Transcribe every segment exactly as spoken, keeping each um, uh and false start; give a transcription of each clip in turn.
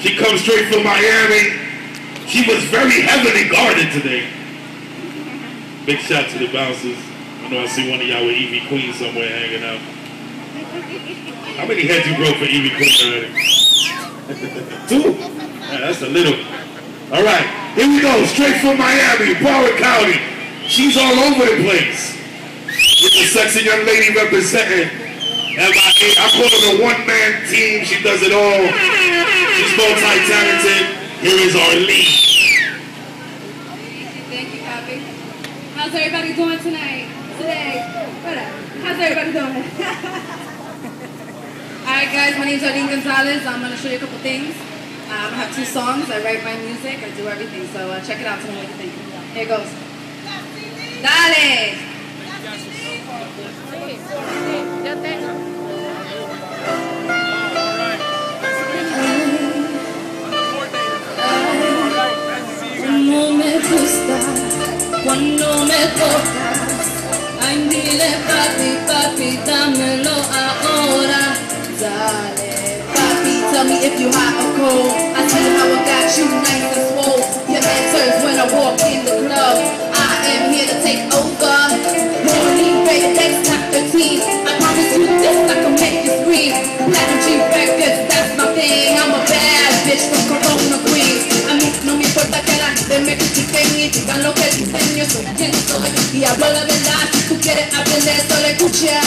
She comes straight from Miami. She was very heavily guarded today. Big shout to the bouncers. I know I see one of y'all with Ivy Queen somewhere hanging out. How many heads you broke for Ivy Queen already? Two? Yeah, that's a little. All right, here we go. Straight from Miami, Broward County. She's all over the place. It's a sexy young lady representing M I A. I call her a one-man team. She does it all. She's multi-talented. Here is Arlene. Thank you, Bobby. How's everybody doing tonight? Today? What up? How's everybody doing? Alright guys, my name's Arlene Gonzalez. I'm going to show you a couple things. Um, I have two songs. I write my music. I do everything. So uh, check it out. Tell me what you think. Here it goes. Dale! Cuando me gusta, cuando me toca, ay dile papi, papi, dámelo ahora. Dale papi, tell me if you hot or cold. I tell you how I got you nice and swole. Your head turns when I walk in the club. I am here to take over. Morning breakfast, top fifteen. I promise you this, I can make you scream. Platinum G records, that's my thing. I'm a bad bitch from Corona Queens. A mí no me importa que la gente me critiquen y digan lo que dicen. Yo soy quien soy y hablo la verdad. Si tú quieres aprender, solo escucha.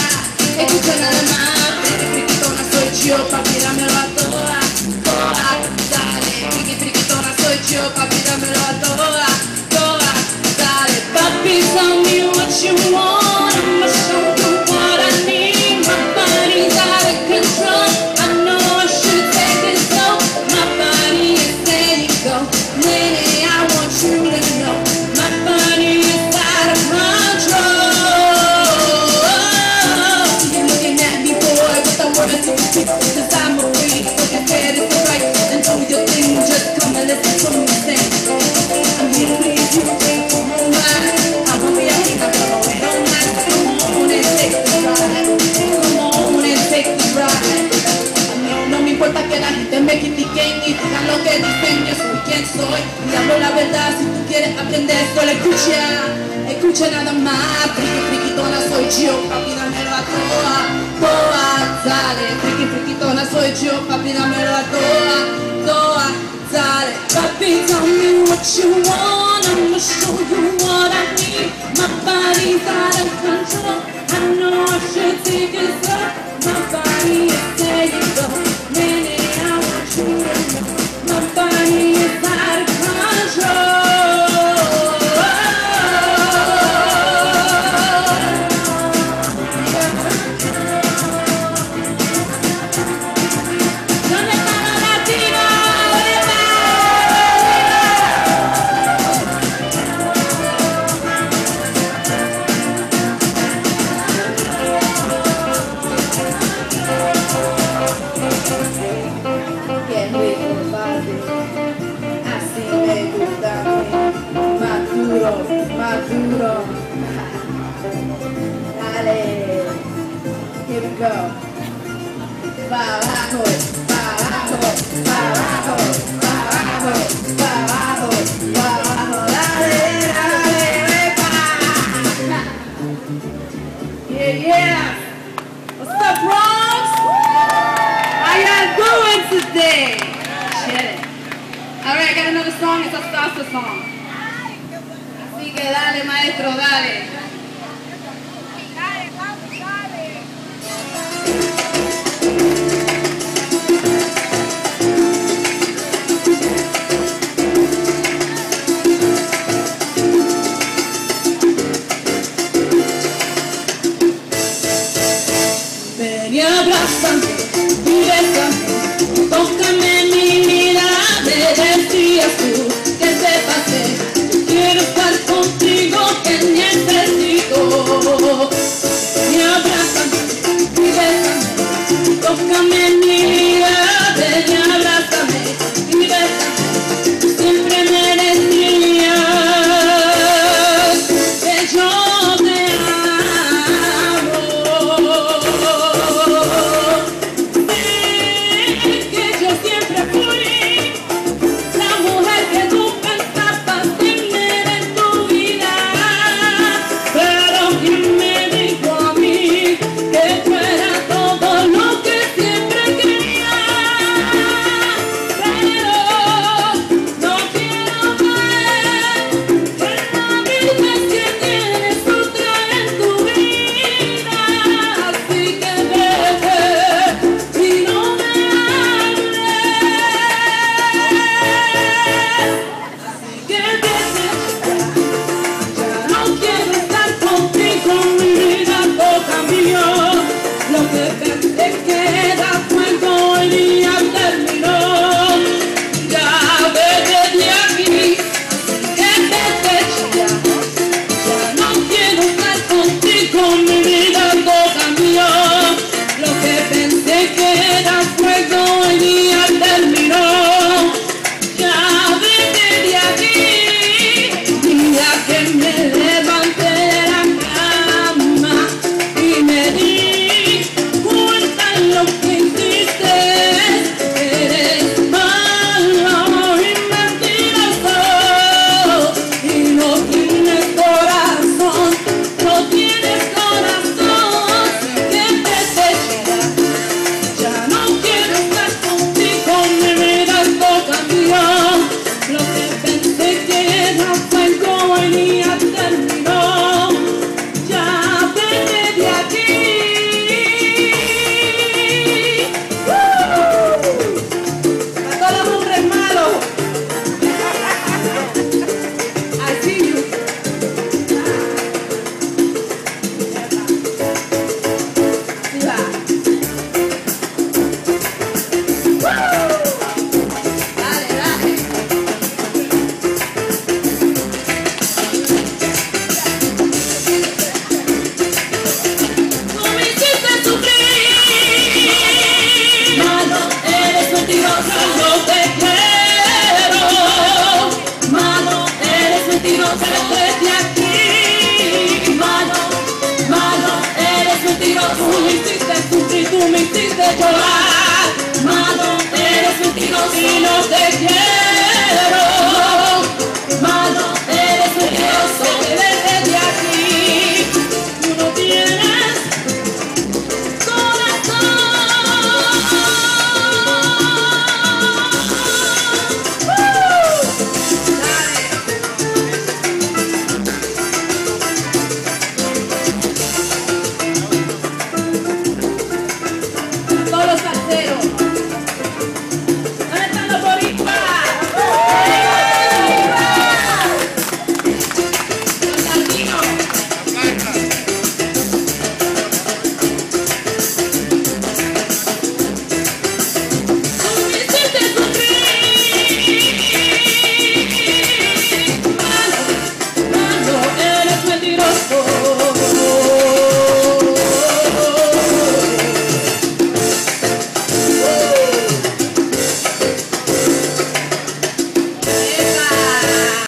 Escucha nada más. Friki friquitona soy yo, papi, dámelo a toa, toa. Dale, friki friquitona soy yo, papi, dámelo a toa, toa. Dale, papi, tell me what you want. I'ma show you what I need. My body's out of control. I know I should take it slow. My body is steady, go. Lady, I want you to know my body is out of control. You're looking at me, boy, with the word to speak. Cause I'm a freak, so your head is right. And do your thing, just come and listen to me sing. I'm here to please you, take the whole night. I'm a way I think I go away all night. Come on and take the ride. Come on and take the ride. A mí no me importa que la gente me critiquen y digan lo que dicen. Yo soy quien soy y hablo la verdad. Si tú quieres aprender, solo escucha. Escucha nada más. Friki, friquitona soy yo, papi, dámelo a toa, toa. Dale, friki, friquitona soy yo, papi, dámelo a toa, toa. Dale, papi, tell me what you want. I'ma show you what I need. My body's out of control. I know I should take it slow. My body is there you go. Minute, I want you to know my body is out of control. Donde está la latina? Que me compadre, así me gusta a mí. Maduro, maduro. Dale, here we go. Pa' abajo, pa' abajo, pa' abajo, pa' abajo, pa' abajo, pa' abajo. Dale, dale, wepa. Yeah, yeah. What's up, Bronx? How y'all doing today? Shit. Alright, I got another song. It's a salsa song. Así que dale, maestro, dale.